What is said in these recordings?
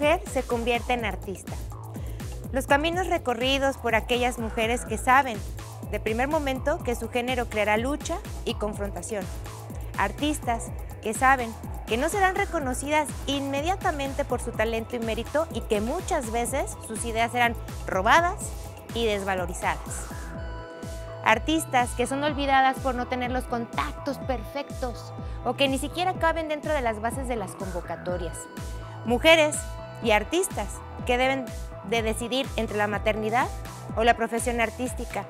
mujer se convierte en artista. Los caminos recorridos por aquellas mujeres que saben, de primer momento, que su género creará lucha y confrontación. Artistas que saben que no serán reconocidas inmediatamente por su talento y mérito y que muchas veces sus ideas serán robadas y desvalorizadas. Artistas que son olvidadas por no tener los contactos perfectos o que ni siquiera caben dentro de las bases de las convocatorias. Mujeres y artistas que deben de decidir entre la maternidad o la profesión artística.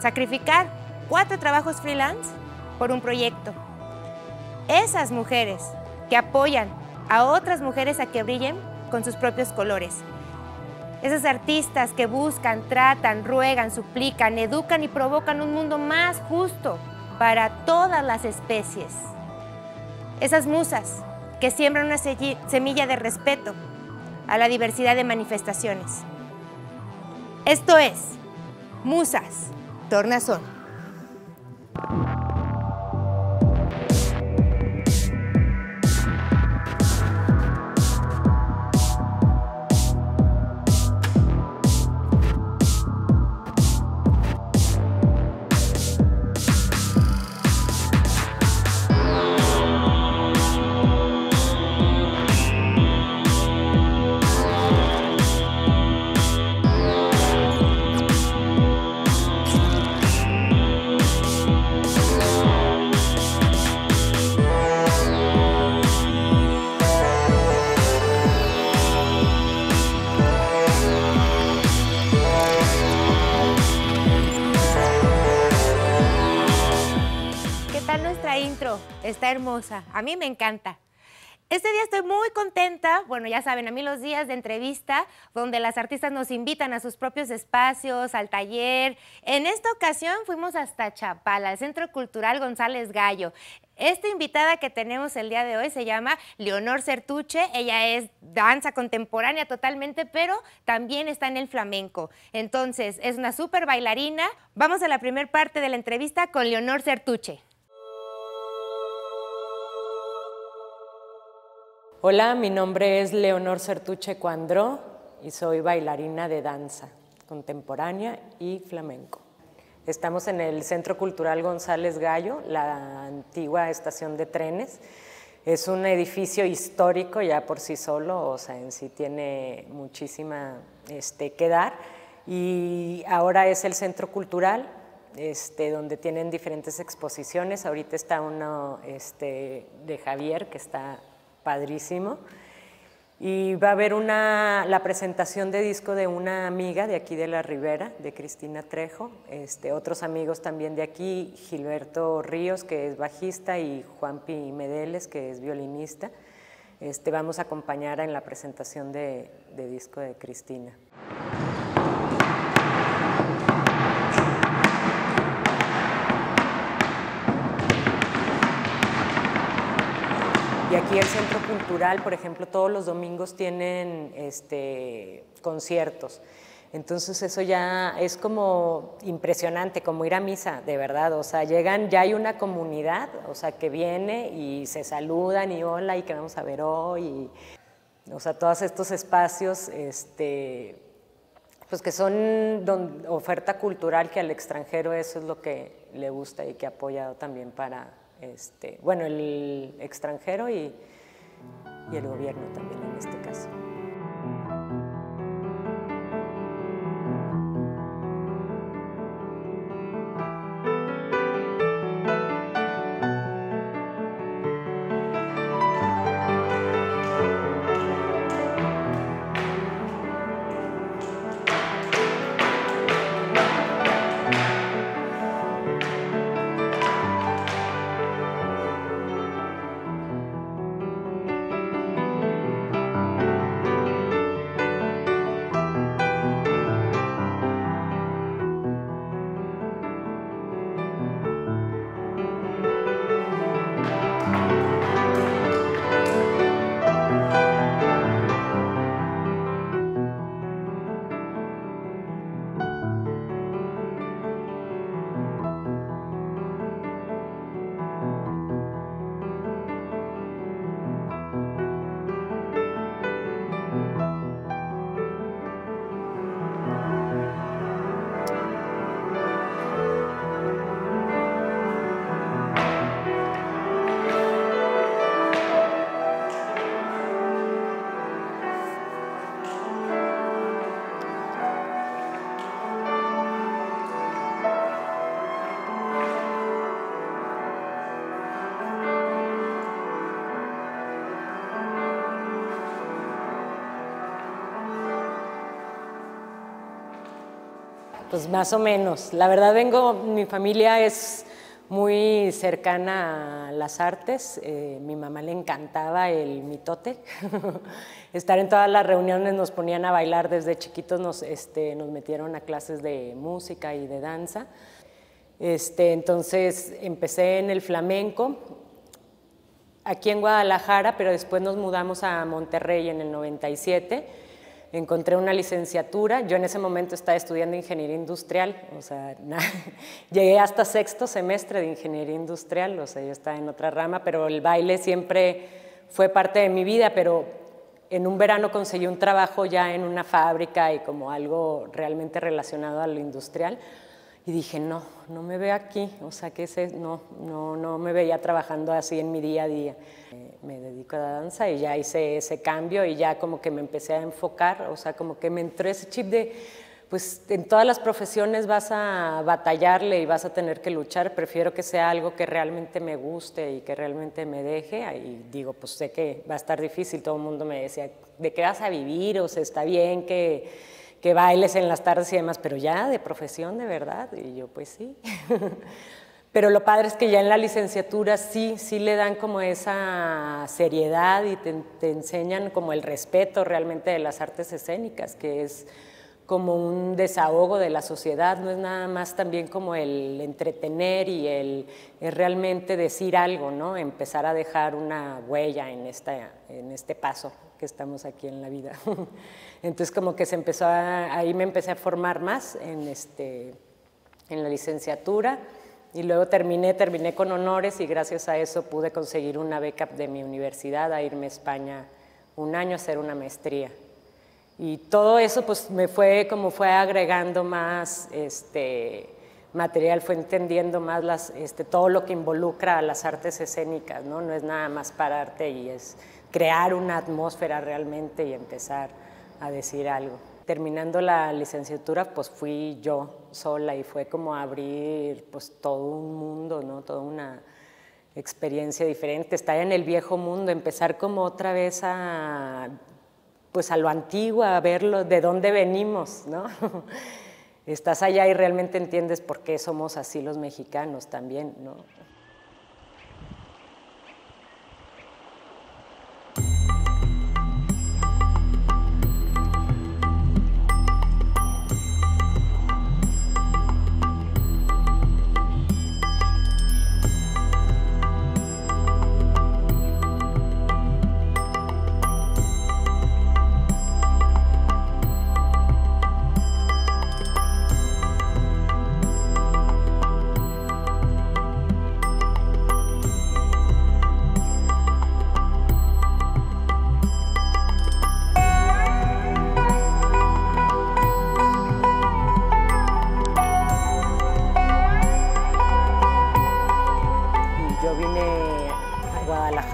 Sacrificar 4 trabajos freelance por un proyecto. Esas mujeres que apoyan a otras mujeres a que brillen con sus propios colores. Esas artistas que buscan, tratan, ruegan, suplican, educan y provocan un mundo más justo para todas las especies. Esas musas que siembran una semilla de respeto a la diversidad de manifestaciones. Esto es Musas Tornasol. Está hermosa, a mí me encanta. Este día estoy muy contenta, bueno ya saben, a mí los días de entrevista donde las artistas nos invitan a sus propios espacios, al taller. En esta ocasión fuimos hasta Chapala, al Centro Cultural González Gallo. Esta invitada que tenemos el día de hoy se llama Leonor Zetuche, ella es danza contemporánea totalmente, pero también está en el flamenco. Entonces, es una súper bailarina. Vamos a la primera parte de la entrevista con Leonor Zetuche. Hola, mi nombre es Leonor Zetuche Coindreau y soy bailarina de danza contemporánea y flamenco. Estamos en el Centro Cultural González Gallo, la antigua estación de trenes. Es un edificio histórico ya por sí solo, o sea, en sí tiene muchísima que dar. Y ahora es el Centro Cultural, donde tienen diferentes exposiciones. Ahorita está uno de Javier, que está padrísimo, y va a haber la presentación de disco de una amiga de aquí de la Ribera, de Cristina Trejo, otros amigos también de aquí, Gilberto Ríos, que es bajista, y Juan Pi Medeles, que es violinista. Vamos a acompañar en la presentación de disco de Cristina. Y aquí el Centro Cultural, por ejemplo, todos los domingos tienen conciertos. Entonces eso ya es como impresionante, como ir a misa, de verdad. O sea, llegan, ya hay una comunidad, o sea, que viene y se saludan y hola y que vamos a ver hoy. Y, o sea, todos estos espacios, pues que son oferta cultural, que al extranjero eso es lo que le gusta y que ha apoyado también para... bueno, el extranjero y el gobierno también en este caso. Pues más o menos. La verdad vengo, mi familia es muy cercana a las artes. Mi mamá le encantaba el mitote. Estar en todas las reuniones, nos ponían a bailar desde chiquitos, nos metieron a clases de música y de danza. Entonces empecé en el flamenco, aquí en Guadalajara, pero después nos mudamos a Monterrey en el 97. Encontré una licenciatura, yo en ese momento estaba estudiando ingeniería industrial, o sea, llegué hasta sexto semestre de ingeniería industrial, o sea, yo estaba en otra rama, pero el baile siempre fue parte de mi vida, pero en un verano conseguí un trabajo ya en una fábrica y como algo realmente relacionado a lo industrial, y dije, no, no me veo aquí, o sea, que no me veía trabajando así en mi día a día. Me dedico a la danza y ya hice ese cambio y ya como que me empecé a enfocar, o sea, como que me entró ese chip de, pues en todas las profesiones vas a batallarle y vas a tener que luchar, prefiero que sea algo que realmente me guste y que realmente me deje, y digo, pues sé que va a estar difícil, todo el mundo me decía, ¿de qué vas a vivir? O sea, está bien que bailes en las tardes y demás, pero ya de profesión de verdad, y yo pues sí. Pero lo padre es que ya en la licenciatura sí le dan como esa seriedad y te enseñan como el respeto realmente de las artes escénicas, que es como un desahogo de la sociedad, no es nada más también como el entretener y el realmente decir algo, ¿no? Empezar a dejar una huella en este paso que estamos aquí en la vida. Entonces como que ahí me empecé a formar más en la licenciatura y luego terminé con honores y gracias a eso pude conseguir una beca de mi universidad a irme a España un año a hacer una maestría. Y todo eso pues me fue agregando más material, fue entendiendo más todo lo que involucra a las artes escénicas, ¿no? No es nada más pararte y es crear una atmósfera realmente y empezar a decir algo. Terminando la licenciatura, pues fui yo sola y fue como abrir pues todo un mundo, ¿no? Toda una experiencia diferente, estar en el viejo mundo, empezar como otra vez a lo antiguo, a verlo, de dónde venimos, ¿no? Estás allá y realmente entiendes por qué somos así los mexicanos también, ¿no?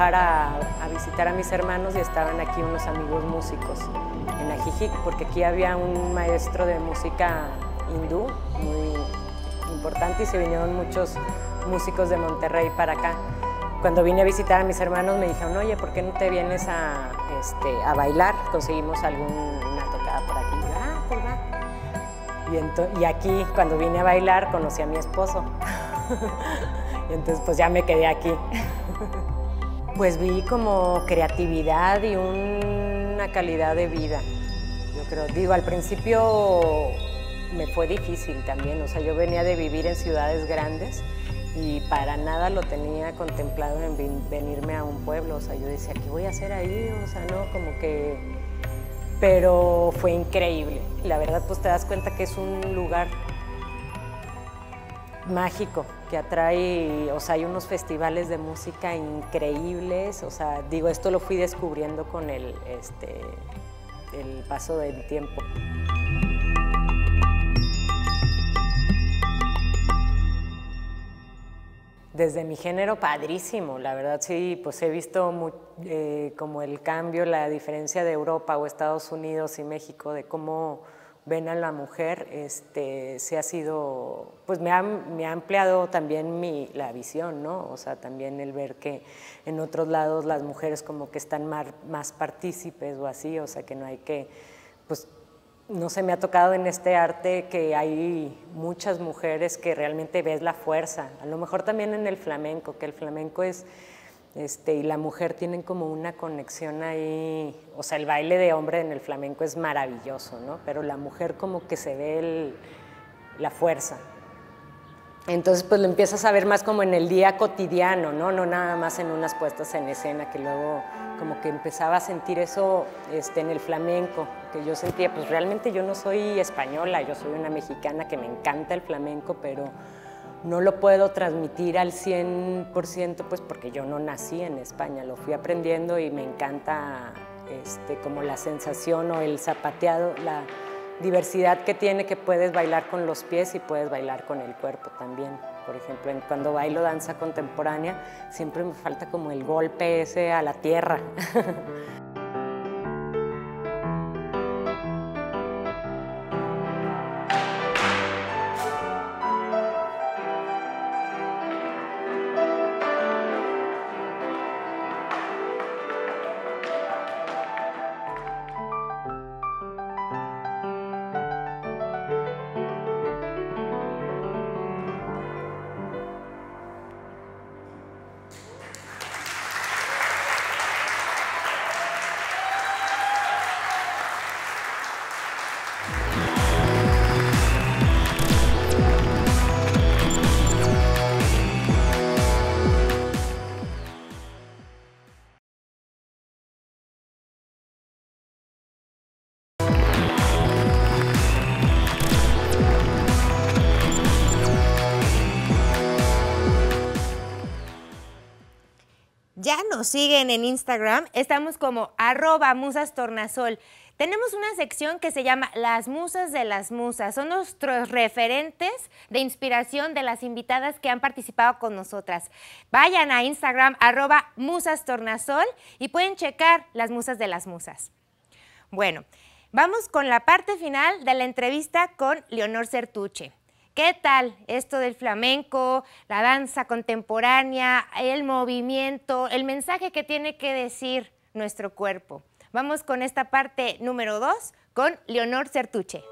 A visitar a mis hermanos y estaban aquí unos amigos músicos en Ajijic, porque aquí había un maestro de música hindú muy importante y se vinieron muchos músicos de Monterrey para acá. Cuando vine a visitar a mis hermanos me dijeron, oye, ¿por qué no te vienes a bailar? Conseguimos alguna tocada por aquí. Ah, pues va. Y aquí, cuando vine a bailar, conocí a mi esposo. Y entonces pues ya me quedé aquí. Pues vi como creatividad y una calidad de vida, yo creo. Digo, al principio me fue difícil también, o sea, yo venía de vivir en ciudades grandes y para nada lo tenía contemplado en venirme a un pueblo, o sea, yo decía, ¿qué voy a hacer ahí? O sea, no, como que... Pero fue increíble, la verdad, pues te das cuenta que es un lugar mágico, que atrae, o sea, hay unos festivales de música increíbles, o sea, digo, esto lo fui descubriendo con el paso del tiempo. Desde mi género, padrísimo, la verdad, sí, pues he visto como el cambio, la diferencia de Europa o Estados Unidos y México, de cómo ven a la mujer, se ha sido, pues me ha ampliado también la visión, ¿no? O sea, también el ver que en otros lados las mujeres como que están más partícipes o así, o sea, que no hay que, pues no sé, me ha tocado en este arte que hay muchas mujeres que realmente ves la fuerza. A lo mejor también en el flamenco, que el flamenco es, y la mujer tienen como una conexión ahí. O sea, el baile de hombre en el flamenco es maravilloso, ¿no? Pero la mujer como que se ve la fuerza. Entonces, pues lo empiezas a ver más como en el día cotidiano, ¿no? No nada más en unas puestas en escena, que luego como que empezaba a sentir eso en el flamenco, que yo sentía, pues realmente yo no soy española, yo soy una mexicana que me encanta el flamenco, pero no lo puedo transmitir al 100%, pues porque yo no nací en España, lo fui aprendiendo y me encanta como la sensación o el zapateado, la diversidad que tiene, que puedes bailar con los pies y puedes bailar con el cuerpo también. Por ejemplo, cuando bailo danza contemporánea, siempre me falta como el golpe ese a la tierra. Ya nos siguen en Instagram, estamos como @musastornasol. Tenemos una sección que se llama Las Musas de las Musas. Son nuestros referentes de inspiración de las invitadas que han participado con nosotras. Vayan a Instagram, @musastornasol, y pueden checar Las Musas de las Musas. Bueno, vamos con la parte final de la entrevista con Leonor Zetuche. ¿Qué tal esto del flamenco, la danza contemporánea, el movimiento, el mensaje que tiene que decir nuestro cuerpo? Vamos con esta parte número 2 con Leonor Zetuche.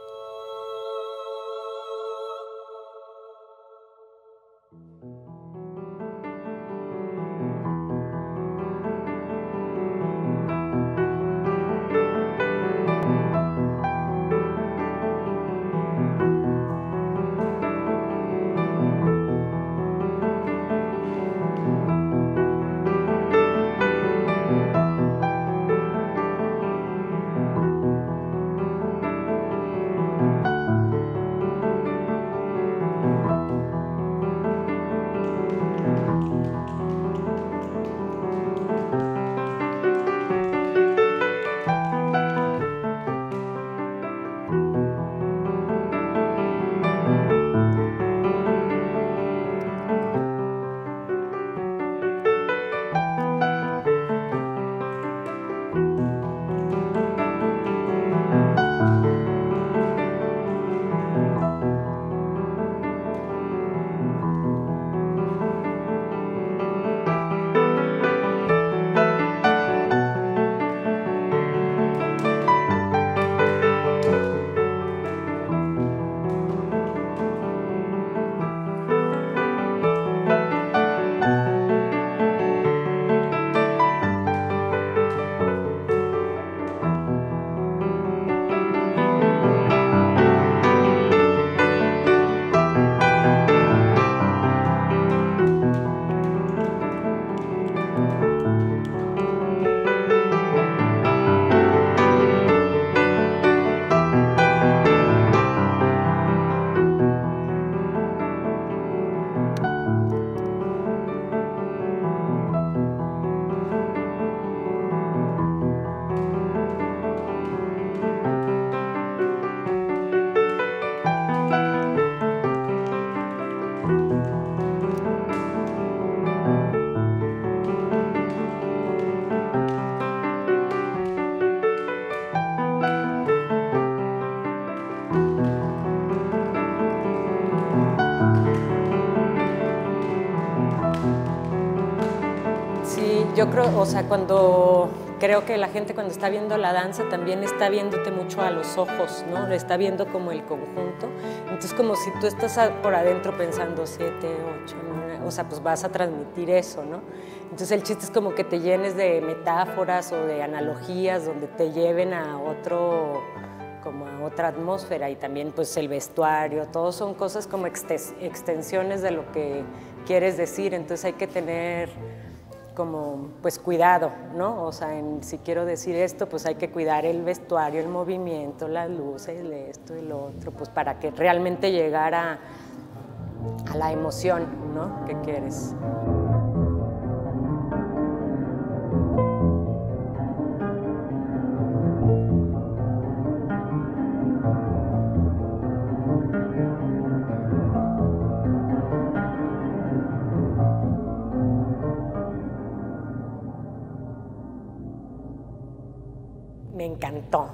Yo creo, o sea, cuando Creo que la gente cuando está viendo la danza también está viéndote mucho a los ojos, ¿no? Le está viendo como el conjunto. Entonces, como si tú estás por adentro pensando 7, 8, 9, o sea, pues vas a transmitir eso, ¿no? Entonces, el chiste es como que te llenes de metáforas o de analogías donde te lleven a otro, como a otra atmósfera. Y también, pues, el vestuario, todo son cosas como extensiones de lo que quieres decir. Entonces, hay que tener como, pues, cuidado, ¿no? O sea, si quiero decir esto, pues hay que cuidar el vestuario, el movimiento, las luces, esto y lo otro, pues para que realmente llegara a la emoción, ¿no? Que quieres.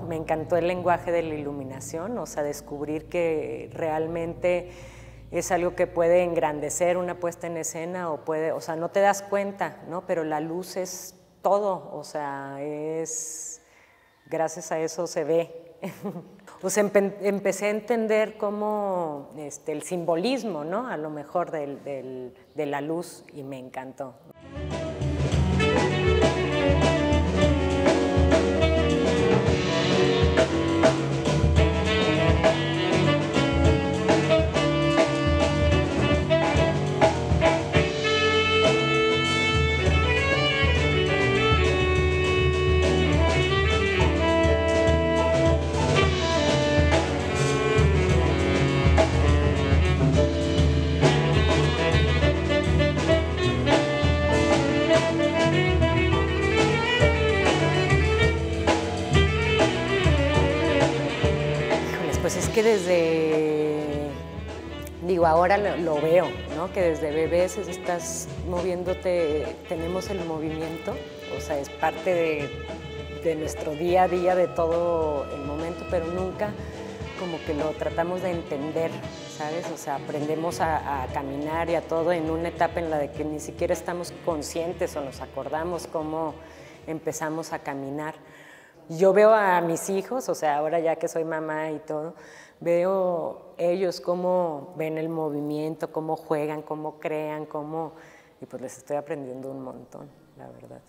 Me encantó el lenguaje de la iluminación, o sea, descubrir que realmente es algo que puede engrandecer una puesta en escena o puede, o sea, no te das cuenta, ¿no? Pero la luz es todo, o sea, es, gracias a eso se ve. O sea, empecé a entender cómo el simbolismo, ¿no? A lo mejor de la luz, y me encantó. Desde, digo, ahora lo veo, ¿no? Que desde bebés estás moviéndote, tenemos el movimiento, o sea, es parte de nuestro día a día, de todo el momento, pero nunca como que lo tratamos de entender, ¿sabes? O sea, aprendemos a caminar y a todo en una etapa en la de que ni siquiera estamos conscientes o nos acordamos cómo empezamos a caminar. Yo veo a mis hijos, o sea, ahora ya que soy mamá y todo, veo ellos cómo ven el movimiento, cómo juegan, cómo crean, cómo... Y pues les estoy aprendiendo un montón, la verdad.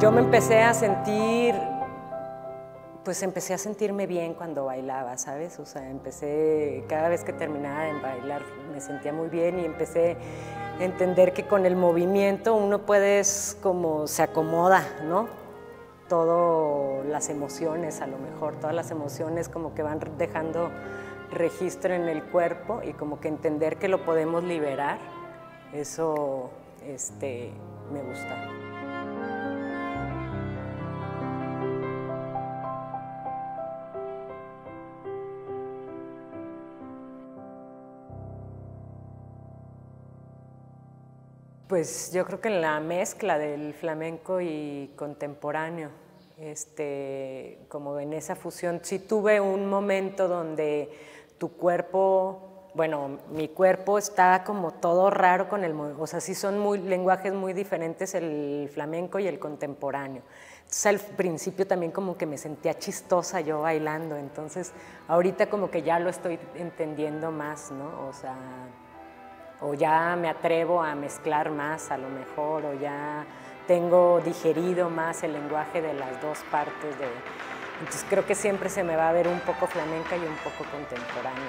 Yo me empecé a sentir, pues empecé a sentirme bien cuando bailaba, ¿sabes? O sea, empecé, cada vez que terminaba de bailar me sentía muy bien y empecé a entender que con el movimiento uno puede, como se acomoda, ¿no? Todas las emociones, a lo mejor, todas las emociones como que van dejando registro en el cuerpo y como que entender que lo podemos liberar, eso me gusta. Pues yo creo que la mezcla del flamenco y contemporáneo, como en esa fusión, sí tuve un momento donde tu cuerpo, bueno, mi cuerpo está como todo raro con el movimiento, o sea, sí son lenguajes muy diferentes el flamenco y el contemporáneo. Entonces al principio también como que me sentía chistosa yo bailando, entonces ahorita como que ya lo estoy entendiendo más, ¿no? O sea, o ya me atrevo a mezclar más a lo mejor, o ya tengo digerido más el lenguaje de las dos partes. Entonces creo que siempre se me va a ver un poco flamenca y un poco contemporánea.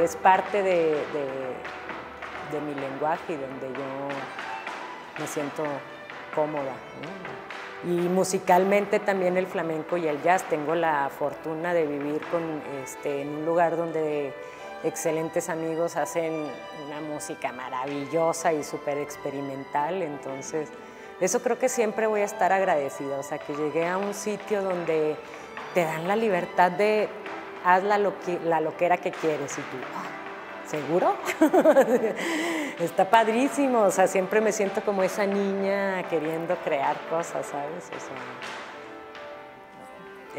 Es parte de mi lenguaje y donde yo me siento cómoda, ¿no? Y musicalmente también el flamenco y el jazz. Tengo la fortuna de vivir en un lugar donde excelentes amigos hacen una música maravillosa y súper experimental, entonces eso creo que siempre voy a estar agradecida, o sea, que llegué a un sitio donde te dan la libertad de haz la loquera que quieres y tú, oh, ¿seguro? Está padrísimo, o sea, siempre me siento como esa niña queriendo crear cosas, ¿sabes? O sea,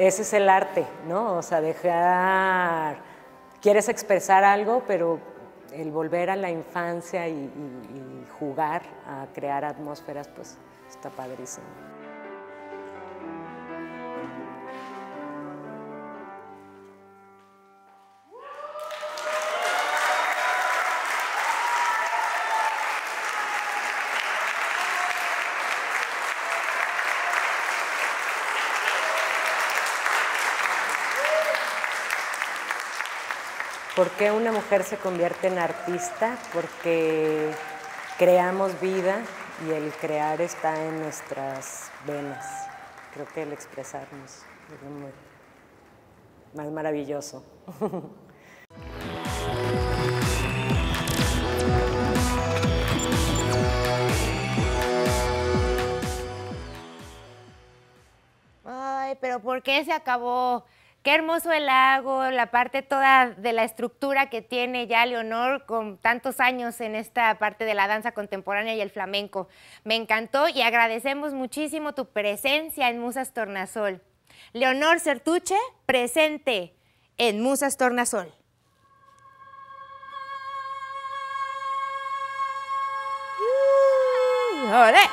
ese es el arte, ¿no? O sea, dejar... Quieres expresar algo, pero el volver a la infancia y jugar a crear atmósferas, pues está padrísimo. ¿Por qué una mujer se convierte en artista? Porque creamos vida y el crear está en nuestras venas. Creo que el expresarnos es muy más maravilloso. Ay, pero ¿por qué se acabó? Qué hermoso el lago, la parte toda de la estructura que tiene ya Leonor con tantos años en esta parte de la danza contemporánea y el flamenco. Me encantó y agradecemos muchísimo tu presencia en Musas Tornasol. Leonor Zetuche, presente en Musas Tornasol. ¡Olé!